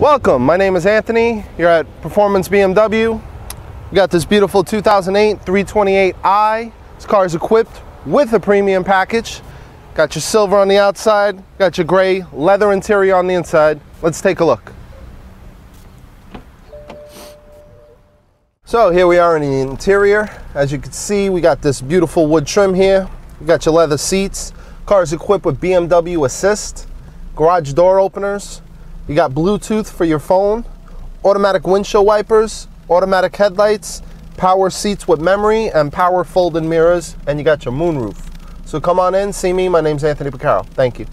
Welcome, my name is Anthony. You're at Performance BMW. We got this beautiful 2008 328i. This car is equipped with a premium package. Got your silver on the outside, got your gray leather interior on the inside. Let's take a look. So here we are in the interior. As you can see, we got this beautiful wood trim here. We got your leather seats. Car is equipped with BMW Assist, garage door openers. You got Bluetooth for your phone, automatic windshield wipers, automatic headlights, power seats with memory, and power folding mirrors, and you got your moonroof. So come on in, see me. My name's Anthony Porcaro. Thank you.